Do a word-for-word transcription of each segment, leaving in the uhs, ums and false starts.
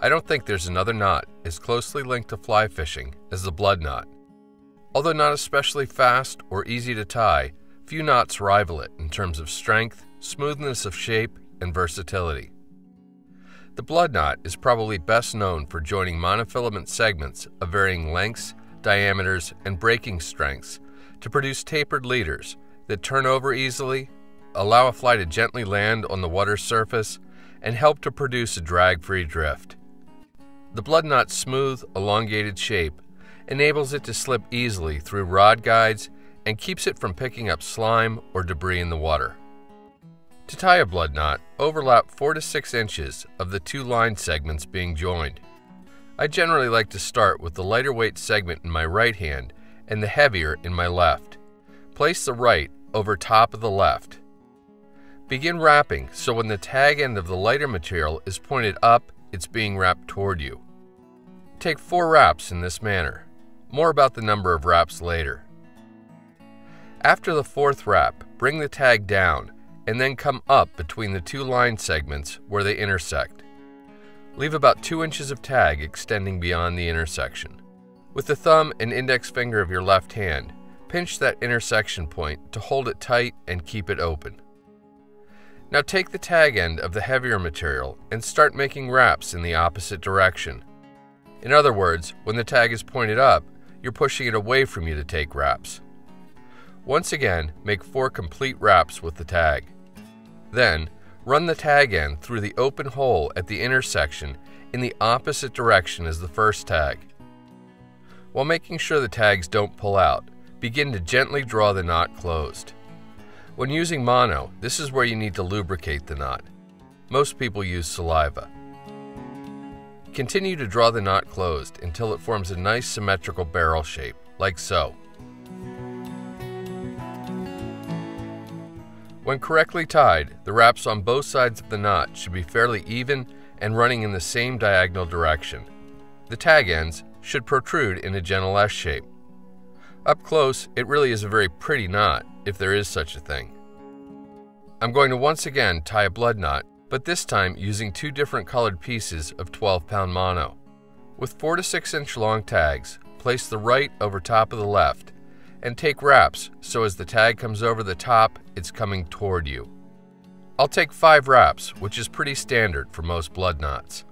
I don't think there's another knot as closely linked to fly fishing as the blood knot. Although not especially fast or easy to tie, few knots rival it in terms of strength, smoothness of shape, and versatility. The blood knot is probably best known for joining monofilament segments of varying lengths, diameters, and breaking strengths to produce tapered leaders that turn over easily, allow a fly to gently land on the water's surface, and help to produce a drag-free drift. The blood knot's smooth, elongated shape enables it to slip easily through rod guides and keeps it from picking up slime or debris in the water. To tie a blood knot, overlap four to six inches of the two line segments being joined. I generally like to start with the lighter weight segment in my right hand and the heavier in my left. Place the right over top of the left. Begin wrapping so when the tag end of the lighter material is pointed up, it's being wrapped toward you. Take four wraps in this manner. More about the number of wraps later. After the fourth wrap, bring the tag down and then come up between the two line segments where they intersect. Leave about two inches of tag extending beyond the intersection. With the thumb and index finger of your left hand, pinch that intersection point to hold it tight and keep it open. Now take the tag end of the heavier material and start making wraps in the opposite direction. In other words, when the tag is pointed up, you're pushing it away from you to take wraps. Once again, make four complete wraps with the tag. Then, run the tag end through the open hole at the intersection in the opposite direction as the first tag. While making sure the tags don't pull out, begin to gently draw the knot closed. When using mono, this is where you need to lubricate the knot. Most people use saliva. Continue to draw the knot closed until it forms a nice symmetrical barrel shape, like so. When correctly tied, the wraps on both sides of the knot should be fairly even and running in the same diagonal direction. The tag ends should protrude in a gentle S shape. Up close, it really is a very pretty knot, if there is such a thing. I'm going to once again tie a blood knot, but this time using two different colored pieces of twelve pound mono. With four to six inch long tags, place the right over top of the left, and take wraps so as the tag comes over the top, it's coming toward you. I'll take five wraps, which is pretty standard for most blood knots.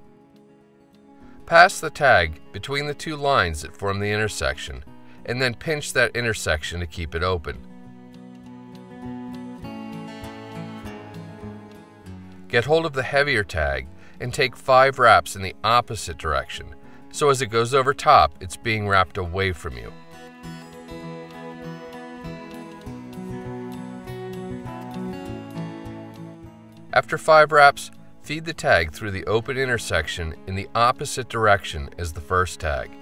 Pass the tag between the two lines that form the intersection, and then pinch that intersection to keep it open. Get hold of the heavier tag and take five wraps in the opposite direction, so as it goes over top, it's being wrapped away from you. After five wraps, feed the tag through the open intersection in the opposite direction as the first tag.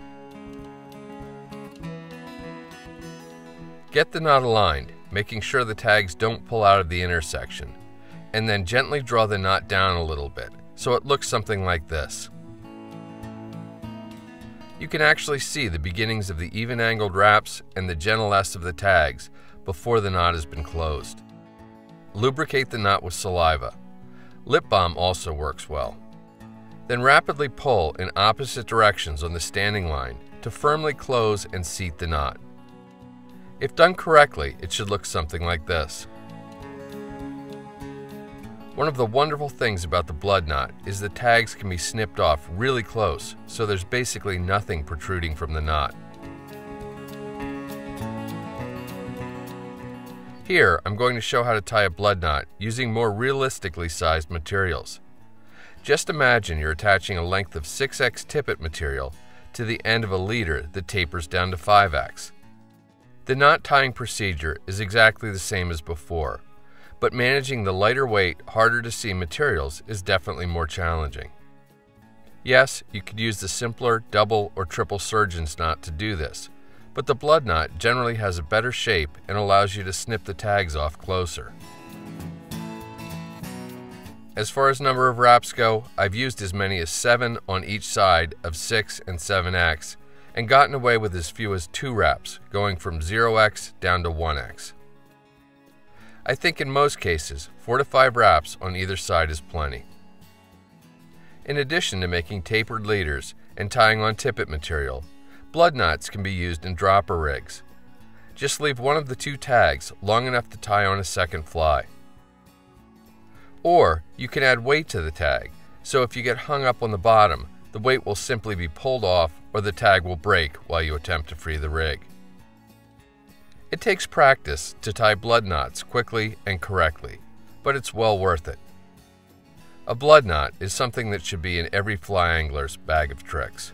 Get the knot aligned, making sure the tags don't pull out of the intersection, and then gently draw the knot down a little bit, so it looks something like this. You can actually see the beginnings of the even angled wraps and the gentle S of the tags before the knot has been closed. Lubricate the knot with saliva. Lip balm also works well. Then rapidly pull in opposite directions on the standing line to firmly close and seat the knot. If done correctly, it should look something like this. One of the wonderful things about the blood knot is the tags can be snipped off really close, so there's basically nothing protruding from the knot. Here, I'm going to show how to tie a blood knot using more realistically sized materials. Just imagine you're attaching a length of six X tippet material to the end of a leader that tapers down to five X. The knot tying procedure is exactly the same as before, but managing the lighter weight, harder to see materials is definitely more challenging. Yes, you could use the simpler double or triple surgeon's knot to do this, but the blood knot generally has a better shape and allows you to snip the tags off closer. As far as number of wraps go, I've used as many as seven on each side of six and seven X and gotten away with as few as two wraps, going from zero X down to one X. I think in most cases, four to five wraps on either side is plenty. in addition to making tapered leaders and tying on tippet material. Blood knots can be used in dropper rigs. Just leave one of the two tags long enough to tie on a second fly. Or you can add weight to the tag, so if you get hung up on the bottom, the weight will simply be pulled off or the tag will break while you attempt to free the rig. It takes practice to tie blood knots quickly and correctly, but it's well worth it. A blood knot is something that should be in every fly angler's bag of tricks.